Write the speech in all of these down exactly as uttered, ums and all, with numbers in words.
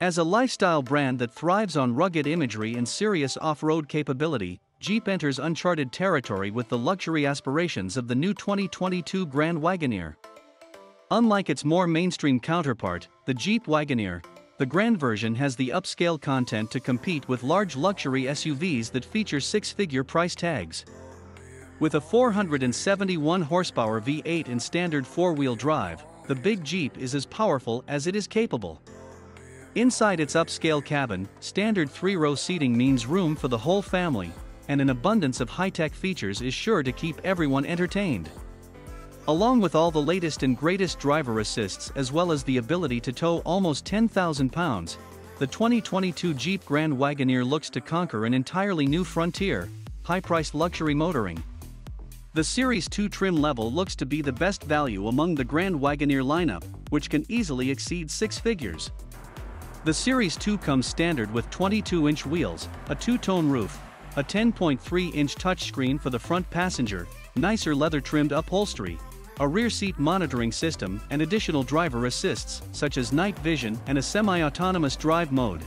As a lifestyle brand that thrives on rugged imagery and serious off-road capability, Jeep enters uncharted territory with the luxury aspirations of the new twenty twenty-two Grand Wagoneer. Unlike its more mainstream counterpart, the Jeep Wagoneer, the Grand version has the upscale content to compete with large luxury S U Vs that feature six-figure price tags. With a four hundred seventy-one horsepower V eight and standard four-wheel drive, the big Jeep is as powerful as it is capable. Inside its upscale cabin, standard three-row seating means room for the whole family, and an abundance of high-tech features is sure to keep everyone entertained. Along with all the latest and greatest driver assists as well as the ability to tow almost ten thousand pounds, the twenty twenty-two Jeep Grand Wagoneer looks to conquer an entirely new frontier, high-priced luxury motoring. The Series two trim level looks to be the best value among the Grand Wagoneer lineup, which can easily exceed six figures. The Series two comes standard with twenty-two inch wheels, a two-tone roof, a ten point three inch touchscreen for the front passenger, nicer leather-trimmed upholstery, a rear seat monitoring system and additional driver assists such as night vision and a semi-autonomous drive mode.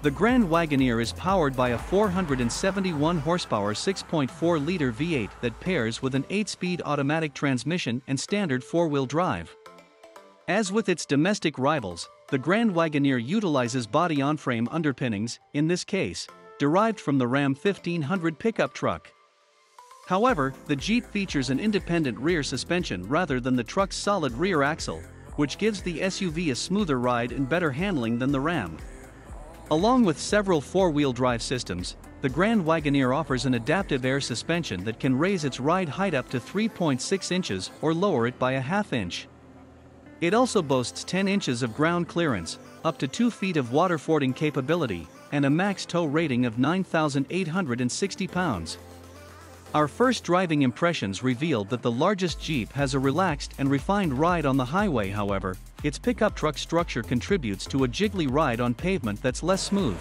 The Grand Wagoneer is powered by a four hundred seventy-one horsepower six point four liter V eight that pairs with an eight-speed automatic transmission and standard four-wheel drive. As with its domestic rivals, the Grand Wagoneer utilizes body-on-frame underpinnings, in this case, derived from the Ram fifteen hundred pickup truck. However, the Jeep features an independent rear suspension rather than the truck's solid rear axle, which gives the S U V a smoother ride and better handling than the Ram. Along with several four-wheel drive systems, the Grand Wagoneer offers an adaptive air suspension that can raise its ride height up to three point six inches or lower it by a half inch. It also boasts ten inches of ground clearance, up to two feet of water fording capability, and a max tow rating of nine thousand eight hundred sixty pounds. Our first driving impressions revealed that the largest Jeep has a relaxed and refined ride on the highway. However, its pickup truck structure contributes to a jiggly ride on pavement that's less smooth.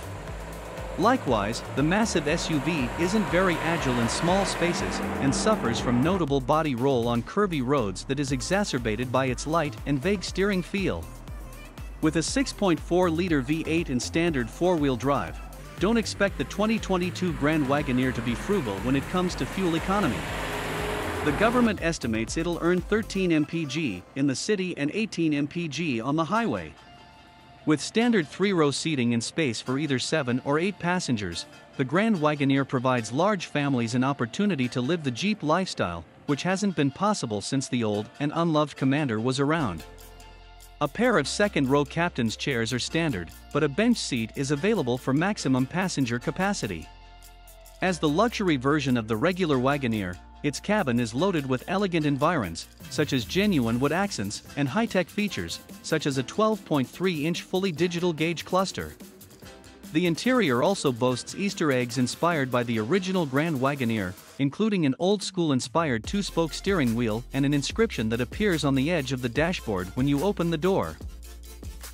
Likewise, the massive S U V isn't very agile in small spaces and suffers from notable body roll on curvy roads that is exacerbated by its light and vague steering feel. With a six point four liter V eight and standard four-wheel drive, don't expect the twenty twenty-two Grand Wagoneer to be frugal when it comes to fuel economy. The government estimates it'll earn thirteen miles per gallon in the city and eighteen miles per gallon on the highway. With standard three-row seating and space for either seven or eight passengers, the Grand Wagoneer provides large families an opportunity to live the Jeep lifestyle, which hasn't been possible since the old and unloved Commander was around. A pair of second-row captain's chairs are standard, but a bench seat is available for maximum passenger capacity. As the luxury version of the regular Wagoneer, its cabin is loaded with elegant environs, such as genuine wood accents and high-tech features, such as a twelve point three inch fully digital gauge cluster. The interior also boasts Easter eggs inspired by the original Grand Wagoneer, including an old-school inspired two-spoke steering wheel and an inscription that appears on the edge of the dashboard when you open the door.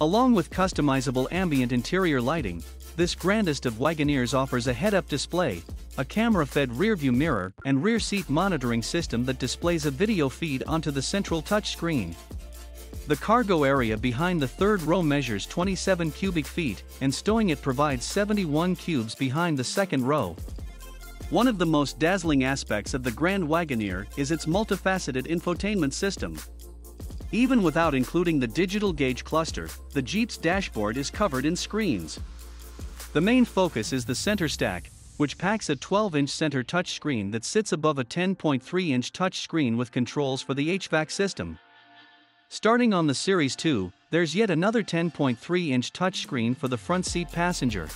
Along with customizable ambient interior lighting, this grandest of Wagoneers offers a head-up display, a camera-fed rearview mirror, and rear seat monitoring system that displays a video feed onto the central touchscreen. The cargo area behind the third row measures twenty-seven cubic feet, and stowing it provides seventy-one cubes behind the second row. One of the most dazzling aspects of the Grand Wagoneer is its multifaceted infotainment system. Even without including the digital gauge cluster, the Jeep's dashboard is covered in screens. The main focus is the center stack, which packs a twelve inch center touchscreen that sits above a ten point three inch touchscreen with controls for the H V A C system. Starting on the Series two, there's yet another ten point three inch touchscreen for the front seat passenger.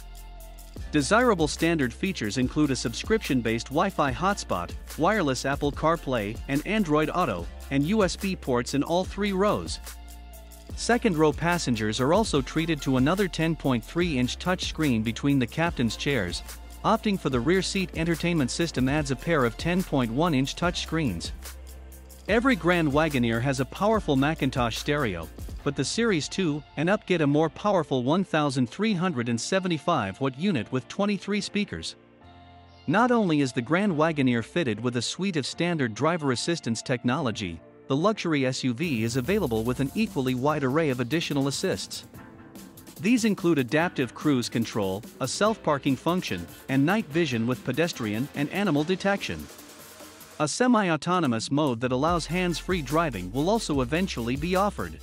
Desirable standard features include a subscription-based Wi-Fi hotspot, wireless Apple CarPlay and Android Auto, and U S B ports in all three rows. Second-row passengers are also treated to another ten point three inch touchscreen between the captain's chairs. Opting for the rear seat entertainment system adds a pair of ten point one inch touchscreens. Every Grand Wagoneer has a powerful McIntosh stereo, but the Series two and up get a more powerful one thousand three hundred seventy-five watt unit with twenty-three speakers. Not only is the Grand Wagoneer fitted with a suite of standard driver assistance technology, the luxury S U V is available with an equally wide array of additional assists. These include adaptive cruise control, a self-parking function, and night vision with pedestrian and animal detection. A semi-autonomous mode that allows hands-free driving will also eventually be offered.